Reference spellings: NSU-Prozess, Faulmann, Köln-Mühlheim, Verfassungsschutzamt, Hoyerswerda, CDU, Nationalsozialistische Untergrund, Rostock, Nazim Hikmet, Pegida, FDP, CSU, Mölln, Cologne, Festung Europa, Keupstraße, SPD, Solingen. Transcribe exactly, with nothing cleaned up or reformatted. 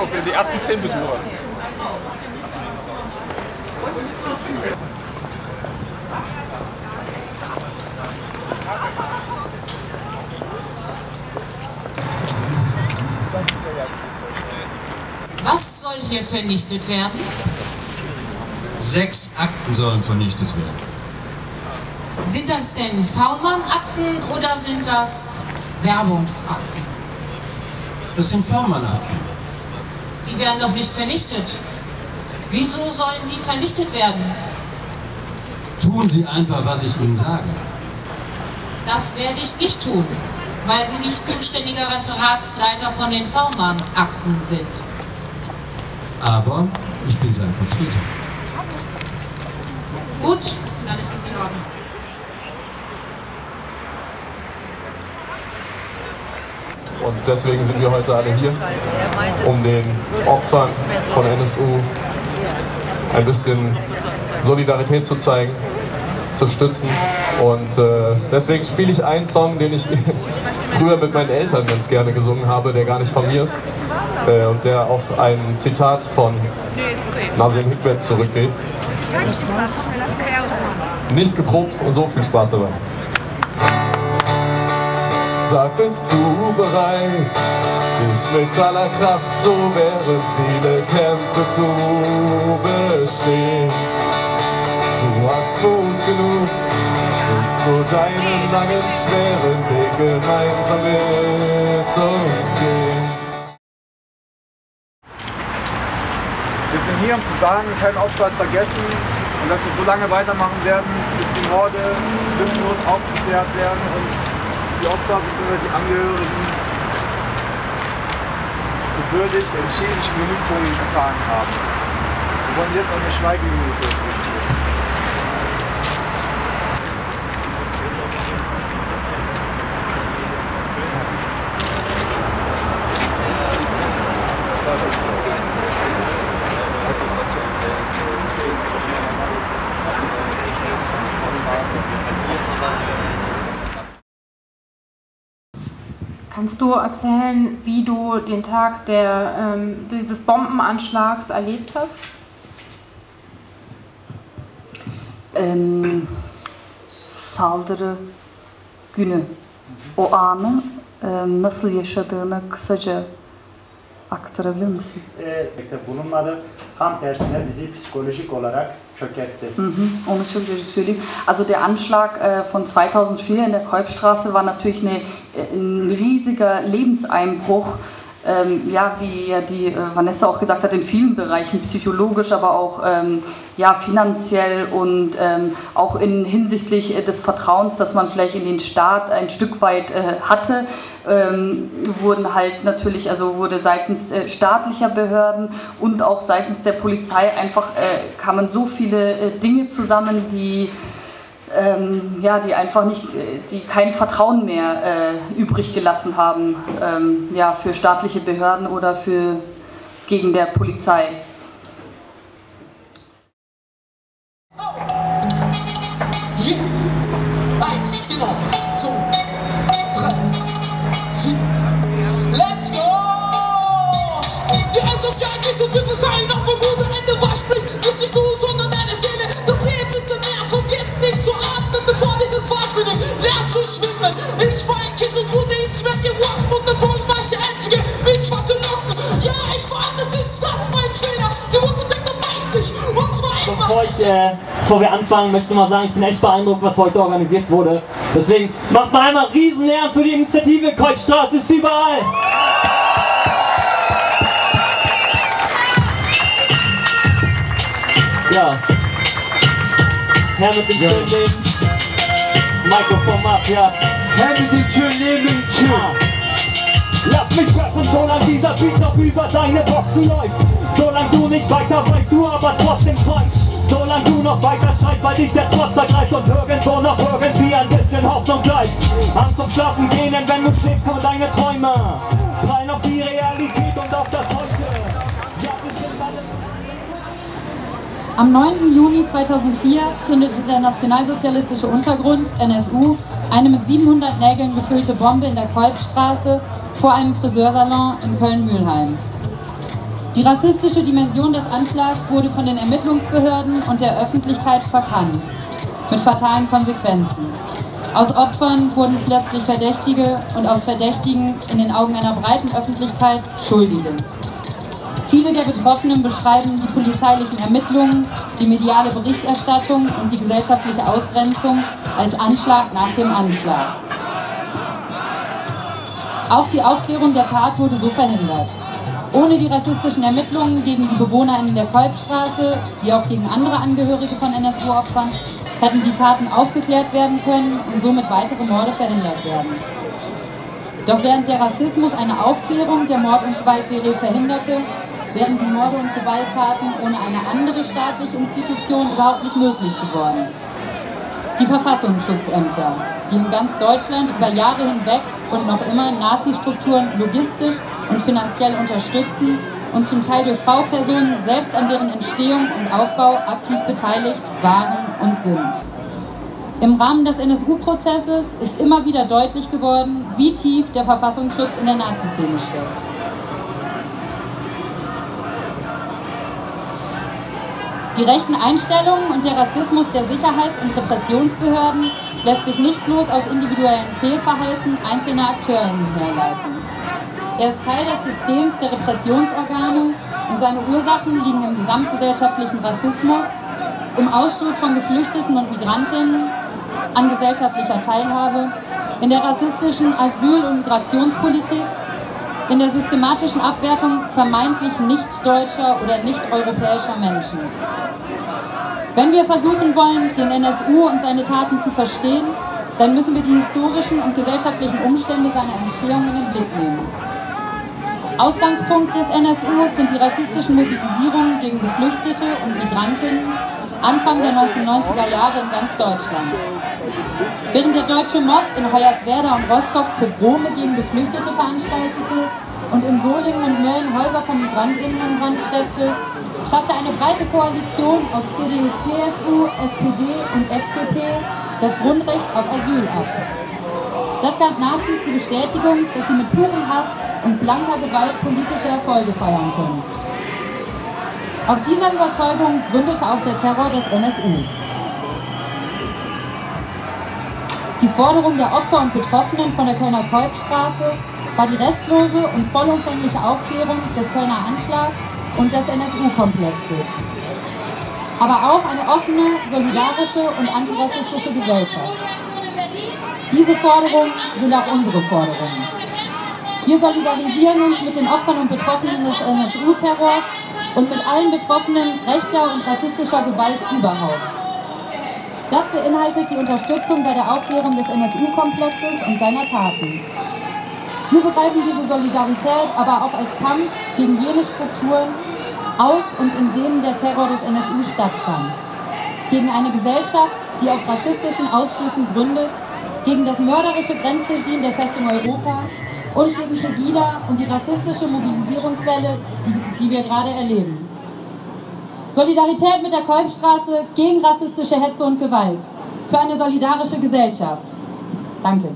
Rostock, die ersten zehn Besucher. Was soll hier vernichtet werden? Sechs Akten sollen vernichtet werden. Sind das denn Faulmann-Akten oder sind das Werbungsakten? Das sind Faulmann-Akten. Die werden doch nicht vernichtet. Wieso sollen die vernichtet werden? Tun Sie einfach, was ich Ihnen sage. Das werde ich nicht tun, weil Sie nicht zuständiger Referatsleiter von den Faulmann-Akten sind. Aber ich bin sein Vertreter. Gut, dann ist es in Ordnung. Und deswegen sind wir heute alle hier, um den Opfern von N S U ein bisschen Solidarität zu zeigen, zu stützen. Und äh, deswegen spiele ich einen Song, den ich früher mit meinen Eltern ganz gerne gesungen habe, der gar nicht von mir ist. Äh, und der auf ein Zitat von Nazim Hikmet zurückgeht. Nicht geprobt und so viel Spaß dabei. Sag, bist du bereit, dich mit aller Kraft so wäre viele Kämpfe zu bestehen. Du hast Mut genug, und so deinen langen, schweren Weg gemeinsam mit uns gehen. Wir sind hier, um zu sagen, kein Opfer ist vergessen und dass wir so lange weitermachen werden, bis die Morde lückenlos aufgeklärt werden und die Opfer bzw. die Angehörigen gewürdig entschieden Genugtuung erfahren haben. Wir wollen jetzt eine Schweigeminute durchführen. Kannst du erzählen, wie du den Tag der, ähm, dieses Bombenanschlags erlebt hast? Ähm, saldırı günü, o anı ähm, nasıl yaşadığını kısaca aktarabilir misin? Bunun adı tam tersine bizi psikolojik olarak çökertti. Onu çok üzücü. Also der Anschlag äh, von zweitausendvier in der Keupstraße war natürlich eine ein riesiger Lebenseinbruch, ähm, ja, wie die äh, Vanessa auch gesagt hat, in vielen Bereichen, psychologisch, aber auch ähm, ja, finanziell und ähm, auch in, hinsichtlich äh, des Vertrauens, das man vielleicht in den Staat ein Stück weit äh, hatte, ähm, wurden halt natürlich, also wurde seitens äh, staatlicher Behörden und auch seitens der Polizei einfach, äh, kamen so viele äh, Dinge zusammen, die Ähm, ja, die einfach nicht, die kein Vertrauen mehr äh, übrig gelassen haben, ähm, ja, für staatliche Behörden oder für gegen der Polizei. Oh. Ja. Eins, genau. Zwei, drei, vier. Let's go! Die Einsamkeit ist ein Typ, keiner noch vom guten Ende was spricht. Ist nicht du, sondern deine Seele. Das Leben ist ein Nerv, vergiss nicht zu atmen, bevor dich das Wasser nimmt. Lern zu schwimmen. Ich war ein Kind und wurde ins Meer geworfen und der Boden war ich der Einzige mit schwarzen Locken. Ja, ich war anders, ist das mein Fehler. Die Wurzel denkt, du weißt nicht. Und zwar immer. Bevor, äh, bevor wir anfangen, möchte ich mal sagen, ich bin echt beeindruckt, was heute organisiert wurde. Deswegen macht mal einmal Riesenlärm für die Initiative. Keupstraße ist überall. Ja. Herr mit dem schönen Leben. Mikrofon ab, ja. Herr mit dem schönen Leben, tschüss. Lass mich rappen, solange dieser Beat noch über deine Boxen läuft. Solange du nicht weiter weißt, du aber trotzdem schreibst. Solange du noch weiter schreibst, weil dich der Trotz ergreift und irgendwo noch irgendwie ein bisschen Hoffnung bleibt. Angst zum Schlafen gehen, denn wenn du schläfst, nur deine Träume prallen auf die Realität und auf das Heute. Am neunten Juni zweitausendvier zündete der Nationalsozialistische Untergrund, N S U, eine mit siebenhundert Nägeln gefüllte Bombe in der Keupstraße vor einem Friseursalon in Köln-Mühlheim. Die rassistische Dimension des Anschlags wurde von den Ermittlungsbehörden und der Öffentlichkeit verkannt, mit fatalen Konsequenzen. Aus Opfern wurden plötzlich Verdächtige und aus Verdächtigen in den Augen einer breiten Öffentlichkeit Schuldige. Viele der Betroffenen beschreiben die polizeilichen Ermittlungen, die mediale Berichterstattung und die gesellschaftliche Ausgrenzung als Anschlag nach dem Anschlag. Auch die Aufklärung der Tat wurde so verhindert. Ohne die rassistischen Ermittlungen gegen die BewohnerInnen der Keupstraße, wie auch gegen andere Angehörige von N S U-Opfern, hätten die Taten aufgeklärt werden können und somit weitere Morde verhindert werden. Doch während der Rassismus eine Aufklärung der Mord- und Gewaltserie verhinderte, wären die Morde und Gewalttaten ohne eine andere staatliche Institution überhaupt nicht möglich geworden. Die Verfassungsschutzämter, die in ganz Deutschland über Jahre hinweg und noch immer Nazi-Strukturen logistisch und finanziell unterstützen und zum Teil durch V-Personen selbst an deren Entstehung und Aufbau aktiv beteiligt waren und sind. Im Rahmen des N S U-Prozesses ist immer wieder deutlich geworden, wie tief der Verfassungsschutz in der Naziszene steckt. Die rechten Einstellungen und der Rassismus der Sicherheits- und Repressionsbehörden lässt sich nicht bloß aus individuellen Fehlverhalten einzelner AkteurInnen herleiten. Er ist Teil des Systems der Repressionsorgane und seine Ursachen liegen im gesamtgesellschaftlichen Rassismus, im Ausschluss von Geflüchteten und Migrantinnen, an gesellschaftlicher Teilhabe, in der rassistischen Asyl- und Migrationspolitik, in der systematischen Abwertung vermeintlich nicht-deutscher oder nicht-europäischer Menschen. Wenn wir versuchen wollen, den N S U und seine Taten zu verstehen, dann müssen wir die historischen und gesellschaftlichen Umstände seiner Entstehung in den Blick nehmen. Ausgangspunkt des N S U sind die rassistischen Mobilisierungen gegen Geflüchtete und Migrantinnen Anfang der neunzehnhundertneunziger Jahre in ganz Deutschland. Während der deutsche Mob in Hoyerswerda und Rostock Pogrome gegen Geflüchtete veranstaltete und in Solingen und Mölln Häuser von MigrantInnen in Brand steckte, schaffte eine breite Koalition aus C D U, C S U, S P D und F D P das Grundrecht auf Asyl ab. Das gab Nazis die Bestätigung, dass sie mit purem Hass und blanker Gewalt politische Erfolge feiern können. Auf dieser Überzeugung gründete auch der Terror des N S U. Die Forderung der Opfer und Betroffenen von der Kölner Keupstraße war die restlose und vollumfängliche Aufklärung des Kölner Anschlags und des N S U-Komplexes. Aber auch eine offene, solidarische und antirassistische Gesellschaft. Diese Forderungen sind auch unsere Forderungen. Wir solidarisieren uns mit den Opfern und Betroffenen des N S U-Terrors und mit allen Betroffenen rechter und rassistischer Gewalt überhaupt. Das beinhaltet die Unterstützung bei der Aufklärung des N S U-Komplexes und seiner Taten. Wir begreifen diese Solidarität aber auch als Kampf gegen jene Strukturen aus und in denen der Terror des N S U stattfand. Gegen eine Gesellschaft, die auf rassistischen Ausschlüssen gründet, gegen das mörderische Grenzregime der Festung Europa und gegen Pegida und die rassistische Mobilisierungswelle, die, die wir gerade erleben. Solidarität mit der Keupstraße gegen rassistische Hetze und Gewalt. Für eine solidarische Gesellschaft. Danke.